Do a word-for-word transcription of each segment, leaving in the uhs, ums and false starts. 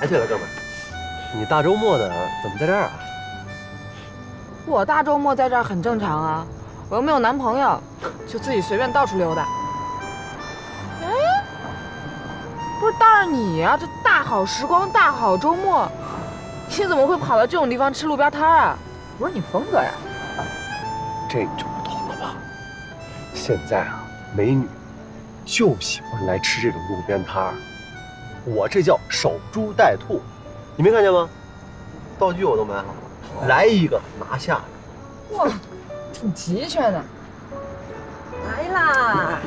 哎，对了，哥们儿，你大周末的怎么在这儿啊？我大周末在这儿很正常啊，我又没有男朋友，就自己随便到处溜达。哎，不是，但是你呀、啊，这大好时光、大好周末，你怎么会跑到这种地方吃路边摊啊？不是你疯子呀？这就不同了吧？现在啊，美女就喜欢来吃这种路边摊。 我这叫守株待兔，你没看见吗？道具我都买好了，来一个拿下。哇，挺齐全的。来啦！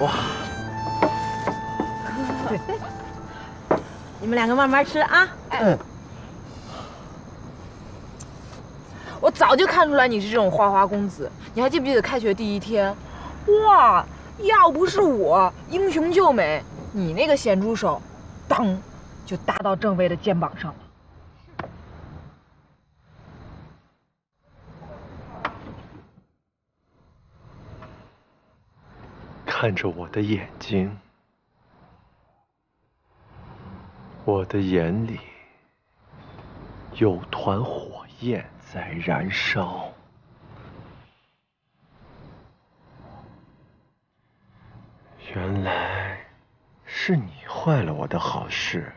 哇，你们两个慢慢吃啊。哎，我早就看出来你是这种花花公子。你还记不记得开学第一天？哇，要不是我英雄救美。 你那个咸猪手，当就搭到郑薇的肩膀上了。看着我的眼睛，我的眼里有团火焰在燃烧。 是你坏了我的好事。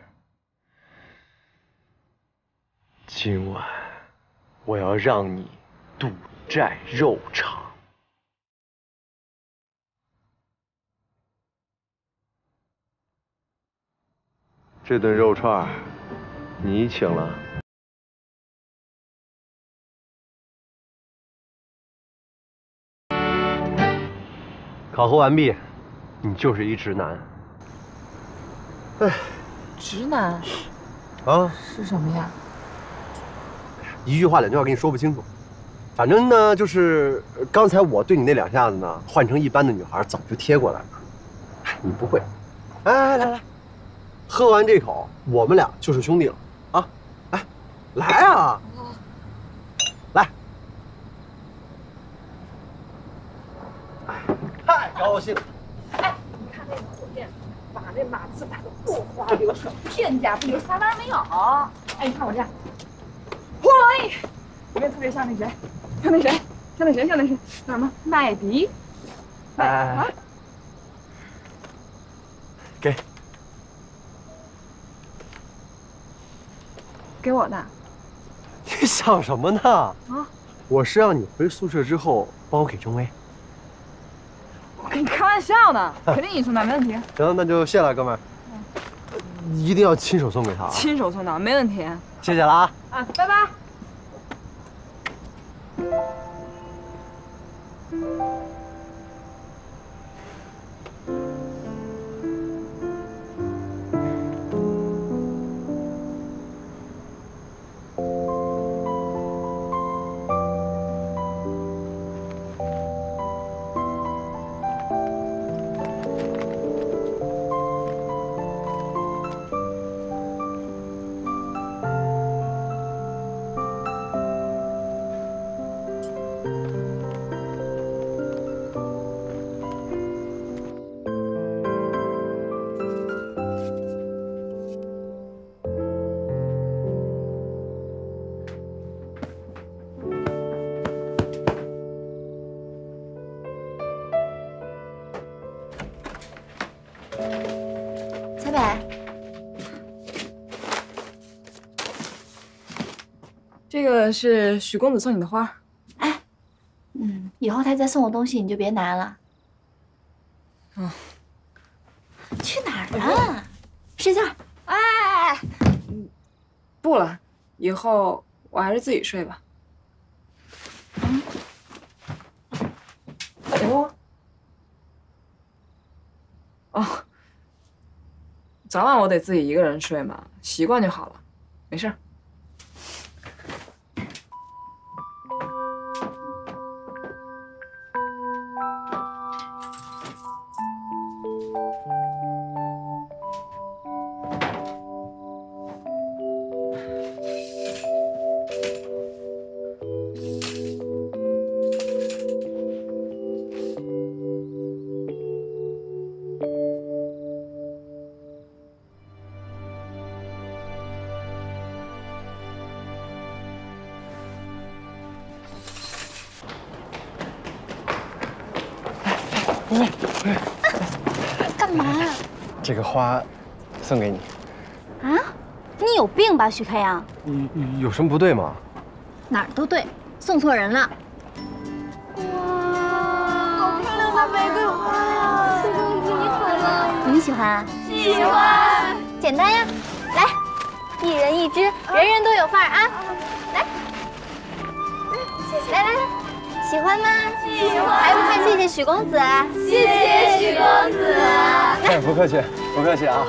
今晚我要让你赌债肉偿。这顿肉串你请了。考核完毕，你就是一直男。 哎，直男啊，是什么呀？一句话两句话跟你说不清楚，反正呢就是刚才我对你那两下子呢，换成一般的女孩早就贴过来了，你不会。哎，来来，喝完这口，我们俩就是兄弟了啊！来，来啊，来！哎，太高兴了。 这码字打得落花流水，片甲不留，啥玩意儿没有。哎，你看我这样，喂，有没有特别像那谁？像那谁？像那谁？像那谁？叫什么？麦迪？哎啊！给，给我的。你想什么呢？啊！我是让你回宿舍之后帮我给郑薇。 我跟你开玩笑呢，肯定你送的，没问题。行，那就谢了，哥们儿。嗯，一定要亲手送给他啊！亲手送的，没问题。谢谢了啊！啊，拜拜。这个是许公子送你的花，哎，嗯，以后他再送我东西你就别拿了。嗯，去哪儿啊？睡觉。哎哎哎，嗯，不了，以后我还是自己睡吧。嗯，哦，哦，早晚我得自己一个人睡嘛，习惯就好了，没事儿。干嘛？这个花，送给你。啊？你有病吧，许开阳？有有什么不对吗？哪儿都对，送错人了。哇，好漂亮的玫瑰花呀！崔公子，你好了。你们喜欢啊？喜欢。简单呀，来，一人一支，人人都有范儿啊！来，谢谢。来来来。 喜欢吗？喜欢。还不快谢谢许公子！谢谢许公子！哎，不客气，不客气啊！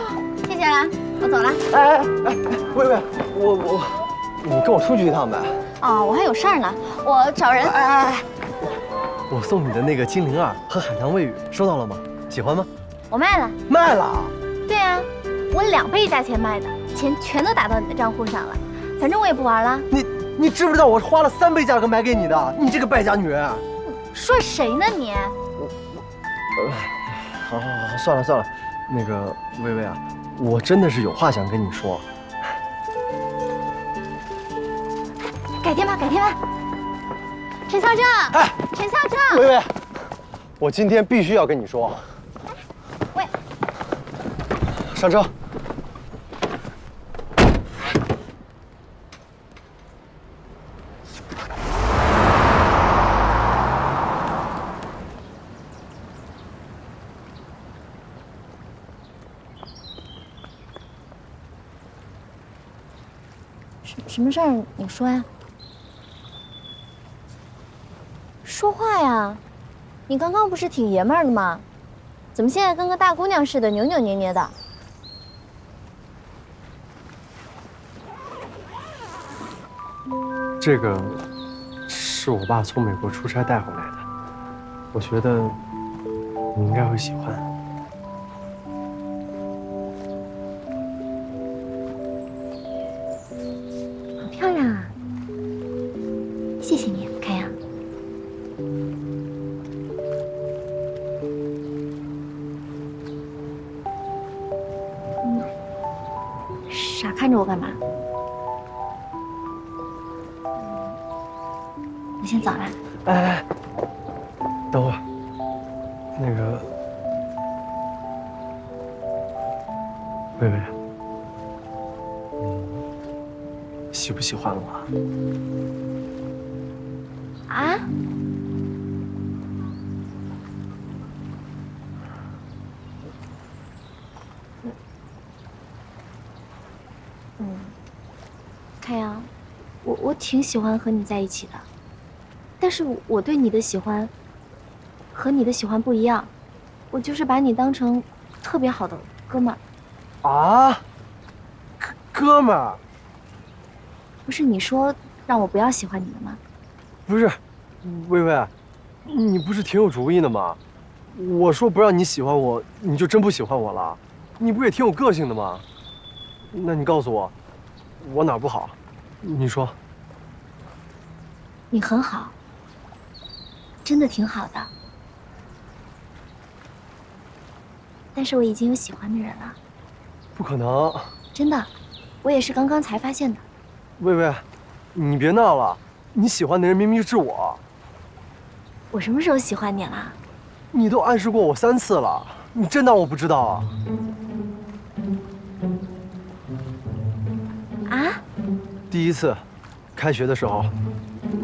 谢谢了，我走了。哎哎哎，喂喂，我我，你跟我出去一趟呗。哦，我还有事儿呢，我找人。哎哎哎，我送你的那个金铃儿和海棠微雨收到了吗？喜欢吗？我卖了。卖了？对啊，我两倍价钱卖的，钱全都打到你的账户上了。反正我也不玩了。你。 你知不知道我花了三倍价格买给你的？你这个败家女人！说谁呢你？我我，好好好，算了算了，那个薇薇啊，我真的是有话想跟你说。改天吧，改天吧。陈校正，哎，陈校正，薇薇，我今天必须要跟你说。喂，上车。 什么事儿？你说呀，说话呀！你刚刚不是挺爷们儿的吗？怎么现在跟个大姑娘似的，扭扭捏捏的？这个是我爸从美国出差带回来的，我觉得你应该会喜欢。 挺喜欢和你在一起的，但是我对你的喜欢和你的喜欢不一样，我就是把你当成特别好的哥们儿。啊，哥们儿？不是你说让我不要喜欢你的吗？不是，薇薇，你不是挺有主意的吗？我说不让你喜欢我，你就真不喜欢我了？你不也挺有个性的吗？那你告诉我，我哪不好？你说。 你很好，真的挺好的。但是我已经有喜欢的人了。不可能！真的，我也是刚刚才发现的。薇薇，你别闹了，你喜欢的人明明就是我。我什么时候喜欢你了？你都暗示过我三次了，你真当我不知道啊？啊？第一次，开学的时候。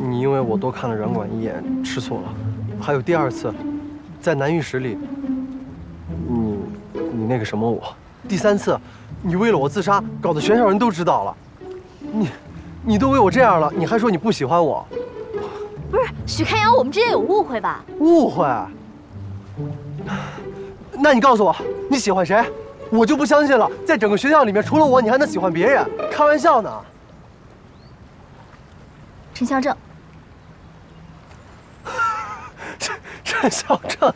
你因为我多看了软管一眼，吃醋了。还有第二次，在男浴室里，你你那个什么我。第三次，你为了我自杀，搞得全校人都知道了。你你都为我这样了，你还说你不喜欢我？不是许开阳，我们之间有误会吧？误会？那你告诉我，你喜欢谁？我就不相信了。在整个学校里面，除了我，你还能喜欢别人？开玩笑呢。 陈校正，陈陈校正，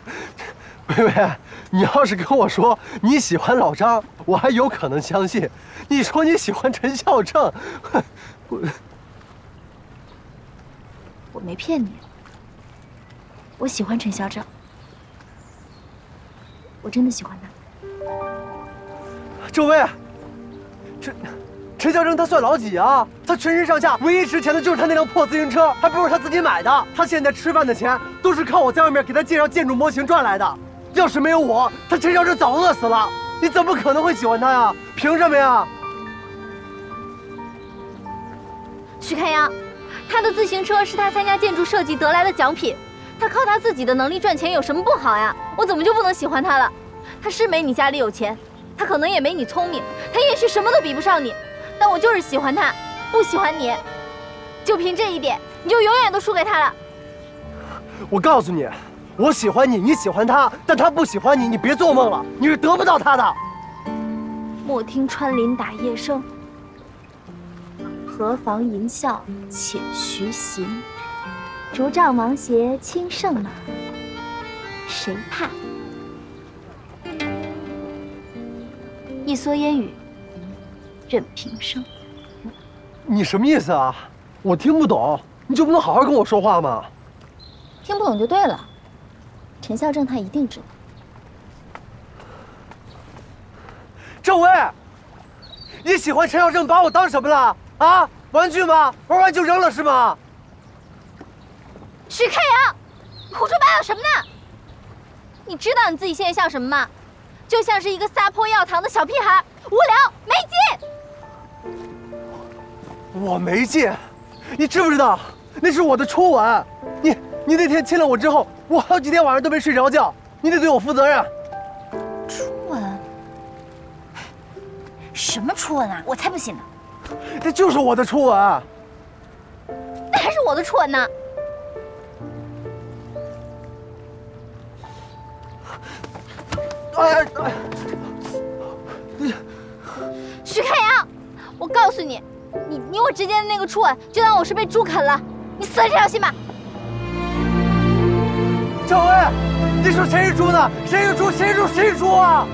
薇薇，你要是跟我说你喜欢老张，我还有可能相信；你说你喜欢陈校正，我我没骗你，我喜欢陈校正，我真的喜欢他。周薇，这。 陈校正他算老几啊？他全身上下唯一值钱的就是他那辆破自行车，还不是他自己买的。他现在吃饭的钱都是靠我在外面给他介绍建筑模型赚来的。要是没有我，他陈少哲早饿死了。你怎么可能会喜欢他呀？凭什么呀？徐开阳，他的自行车是他参加建筑设计得来的奖品，他靠他自己的能力赚钱有什么不好呀？我怎么就不能喜欢他了？他是没你家里有钱，他可能也没你聪明，他也许什么都比不上你，但我就是喜欢他，不喜欢你。就凭这一点，你就永远都输给他了。我告诉你。 我喜欢你，你喜欢他，但他不喜欢你，你别做梦了，你是得不到他的。莫听穿林打叶声，何妨吟啸且徐行。竹杖芒鞋轻胜马，谁怕？一蓑烟雨任平生。你什么意思啊？我听不懂，你就不能好好跟我说话吗？听不懂就对了。 陈校正他一定知道。政委，你喜欢陈校正，把我当什么了啊？玩具吗？玩完就扔了是吗？许开阳，你胡说八道什么呢？你知道你自己现在像什么吗？就像是一个撒泼要糖的小屁孩，无聊没劲。我没劲，你知不知道？那是我的初吻，你。 你那天亲了我之后，我好几天晚上都没睡着觉，你得对我负责任。初吻？什么初吻啊？我才不信呢！这就是我的初吻。那还是我的初吻呢。哎哎！徐开阳，我告诉你，你你我之间的那个初吻，就当我是被猪啃了，你死了这条心吧。 小薇，你说谁是猪呢？谁是猪？谁是猪？谁是猪啊？